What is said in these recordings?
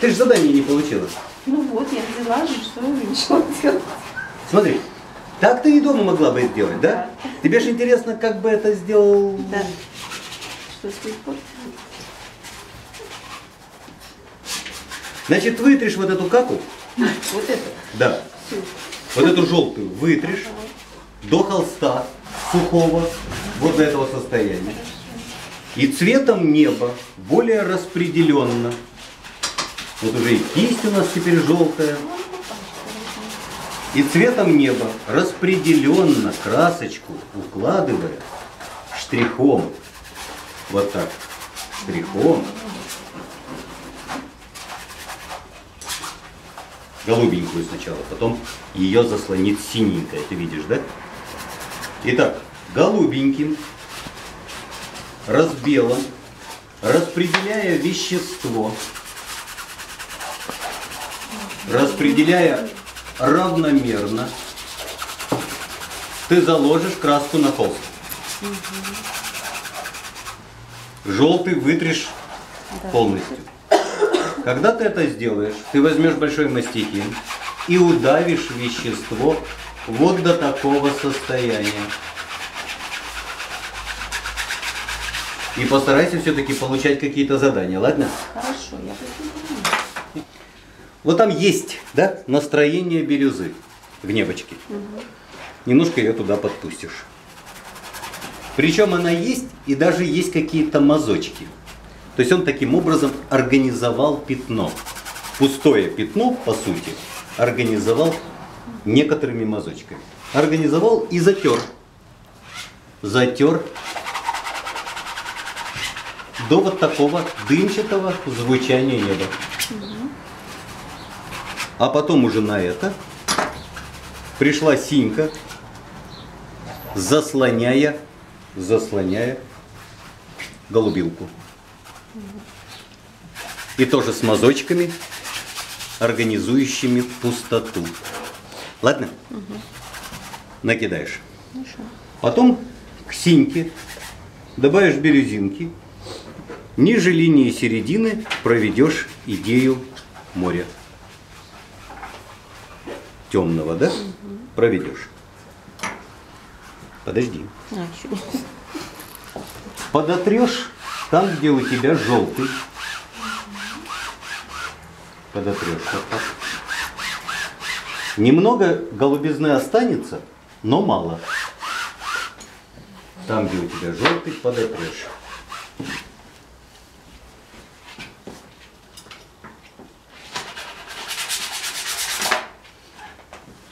Ты же задание не получила. Ну вот, я взяла же, что ничего делать. Смотри, так ты и дома могла бы сделать, да? Да. Тебе же интересно, как бы это сделал... Да. Что с ним испортилось? Значит, вытришь вот эту каку. Вот эту? Да. Всю. Вот эту желтую вытришь до холста сухого, вот до этого состояния. И цветом неба более распределенно. Вот уже и кисть у нас теперь желтая. И цветом неба распределенно красочку укладывая штрихом. Вот так. Штрихом. Голубенькую сначала, потом ее заслонит синенькая. Ты видишь, да? Итак, голубеньким разбелом, распределяя вещество, распределяя равномерно, ты заложишь краску на холст. Желтый вытришь полностью. Когда ты это сделаешь, ты возьмешь большой мастихин и удавишь вещество вот до такого состояния. И постарайся все-таки получать какие-то задания, ладно? Хорошо, я понимаю. Вот там есть, да, настроение бирюзы в небочке. Угу. Немножко ее туда подпустишь. Причем она есть, и даже есть какие-то мазочки. То есть он таким образом организовал пятно. Пустое пятно, по сути, организовал некоторыми мазочками. Организовал и затер. Затер до вот такого дымчатого звучания неба. А потом уже на это пришла синька, заслоняя голубилку. И тоже с мазочками, организующими пустоту. Ладно? Угу. Накидаешь. Хорошо. Потом к синьке добавишь бирюзинки. Ниже линии середины проведешь идею моря. Темного, да? Угу. Проведешь. Подожди. Подотрешь там, где у тебя желтый. Подотрешь вот так. Немного голубизны останется, но мало. Там, где у тебя желтый, подотрешь.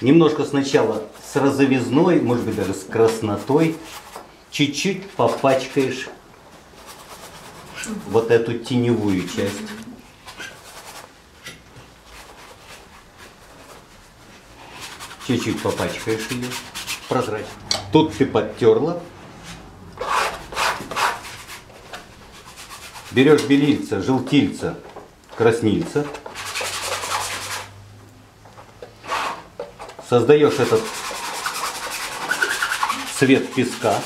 Немножко сначала с розовизной, может быть даже с краснотой, чуть-чуть попачкаешь вот эту теневую часть. Чуть-чуть попачкаешь ее, прозрачно. Тут ты подтерла. Берешь белильца, желтильца, краснильца. Создаешь этот цвет песка.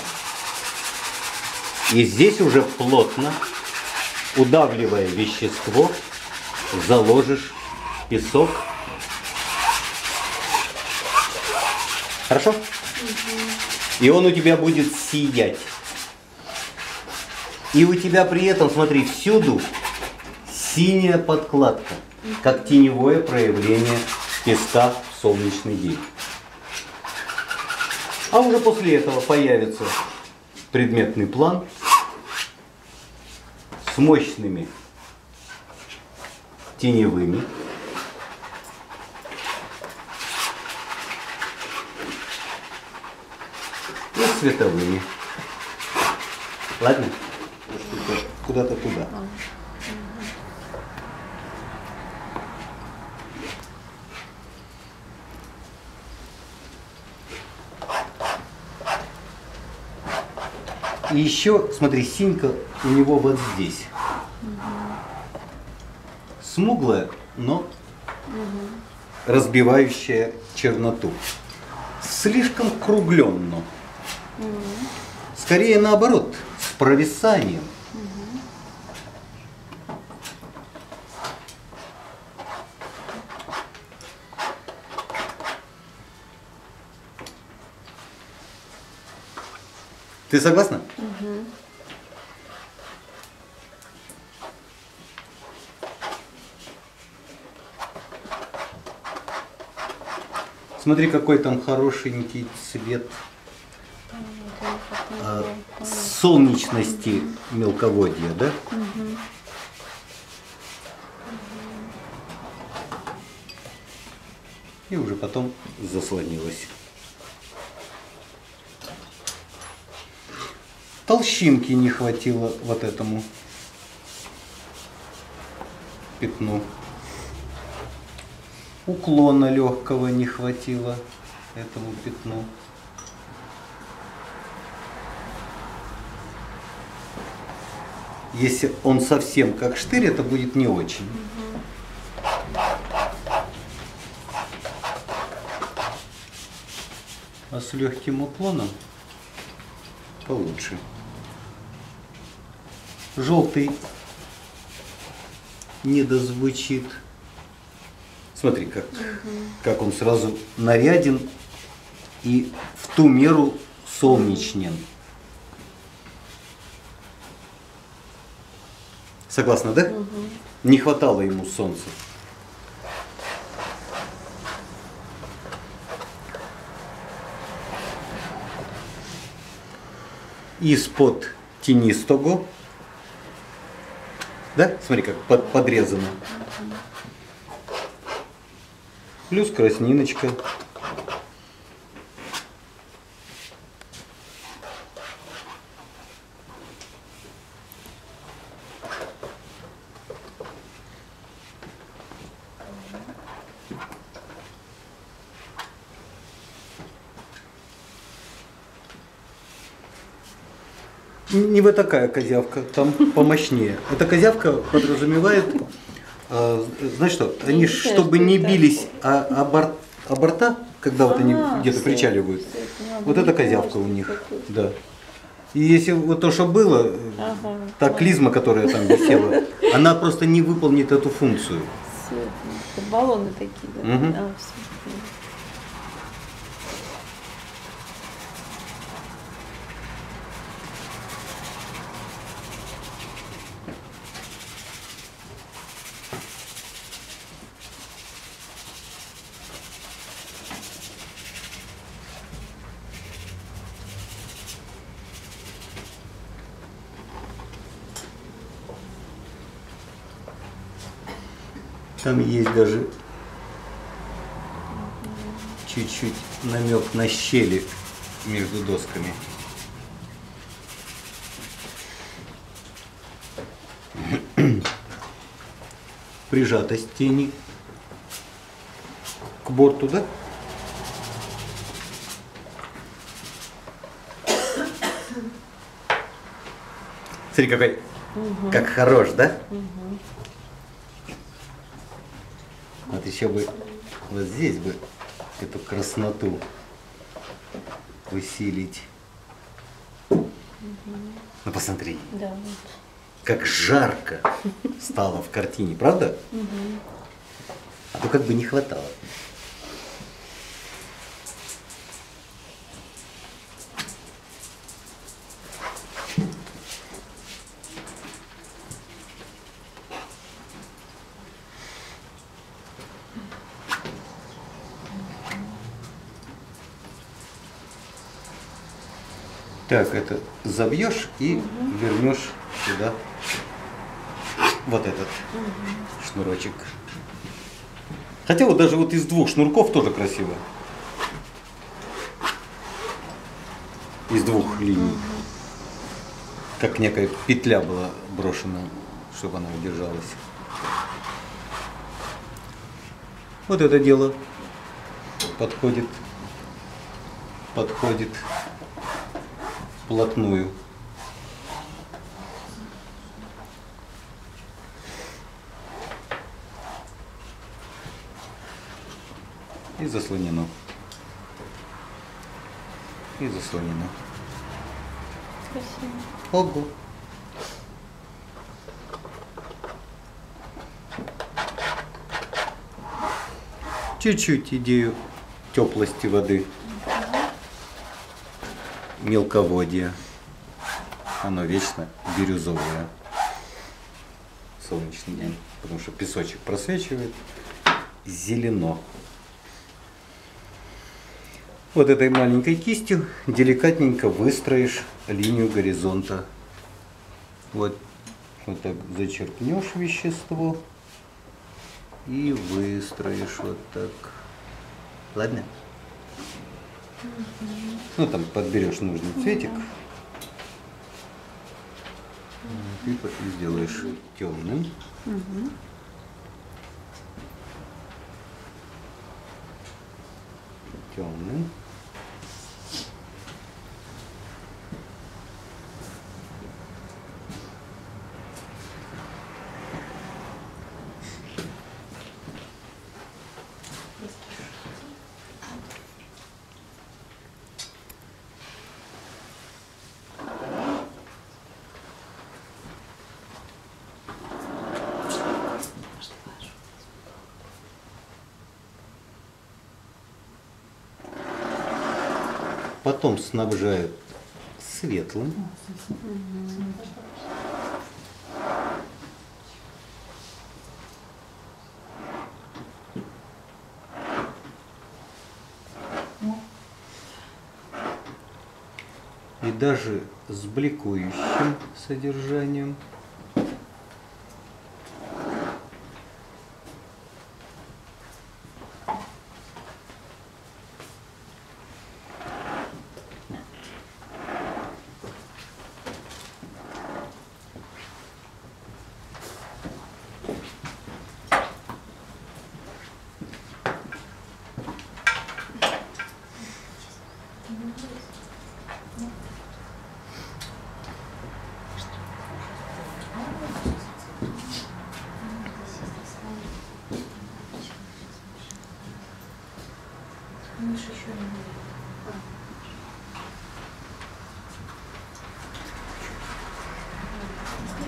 И здесь уже плотно, удавливая вещество, заложишь песок. Хорошо? Угу. И он у тебя будет сиять. И у тебя при этом, смотри, всюду синяя подкладка, как теневое проявление песка в солнечный день. А уже после этого появится предметный план с мощными теневыми. Световыми. Ладно? Куда-то туда. И еще, смотри, синька у него вот здесь. Смуглая, но разбивающая черноту. Слишком кругленно. Скорее наоборот, с провисанием. Ты согласна? Угу. Смотри, какой там хорошенький цвет солнечности мелководья, да? Угу. И уже потом заслонилась. Толщинки не хватило вот этому пятну. Уклона легкого не хватило этому пятну. Если он совсем как штырь, это будет не очень. А с легким уклоном получше. Желтый не дозвучит. Смотри, как он сразу наряден и в ту меру солнечнен. Согласна, да? Угу. Не хватало ему солнца. Из-под тенистого, да? Смотри, как подрезано. Плюс красниночка. Не вот такая козявка, там помощнее. Эта козявка подразумевает, знаешь что, они чтобы не бились о борта, когда вот они где-то причаливают, вот эта козявка у них, да. И если вот то, что было, та клизма, которая там висела, она просто не выполнит эту функцию. Баллоны такие, да? Там есть даже чуть-чуть намек на щели между досками. Прижатость тени к борту, да? Смотри, какой, как хорош, да? Вот еще бы вот здесь бы эту красноту усилить. Ну посмотри, да. Как жарко стало в картине, правда? А то как бы не хватало. Так, это забьешь и вернешь сюда вот этот шнурочек. Хотя вот даже вот из двух шнурков тоже красиво. Из двух линий. Как некая петля была брошена, чтобы она удержалась. Вот это дело подходит. Подходит. Вплотную. И заслонено. И заслонено. Спасибо. Ого. Чуть-чуть идею теплости воды. Мелководье. оно вечно бирюзовое. Солнечный день, потому что песочек просвечивает, зелено. Вот этой маленькой кистью деликатненько выстроишь линию горизонта. Вот так зачерпнешь вещество и выстроишь вот так. Ладно? Ну там подберешь нужный цветик. Ты потом сделаешь темным. Угу. Темным. Потом снабжают светлым. И даже с бликующим содержанием.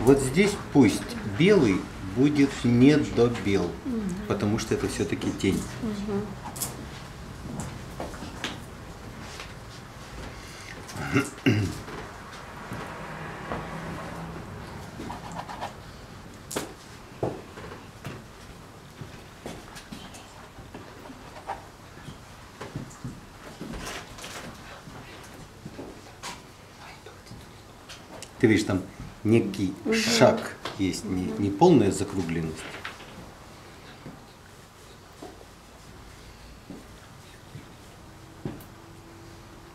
Вот здесь пусть белый будет не до бел, потому что это все-таки тень. Ты видишь, там некий шаг есть, не полная закругленность.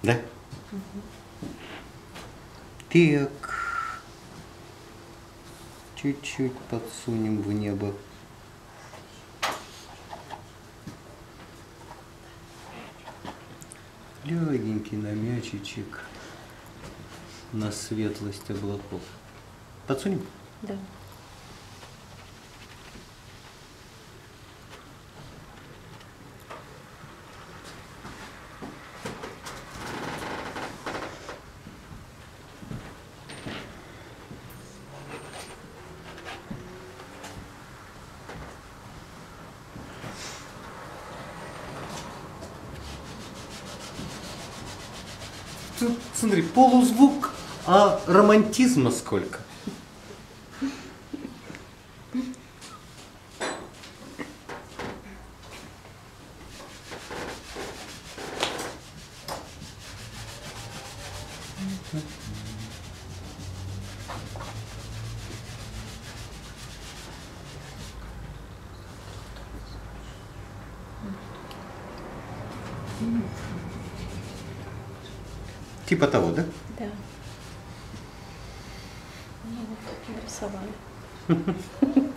Да? Так. Чуть-чуть подсунем в небо. Легенький намячечек. На светлость облаков. Подсунем? Да. Тут, смотри, полузвук. А романтизма сколько? Типа того, да? Да. Рисовали.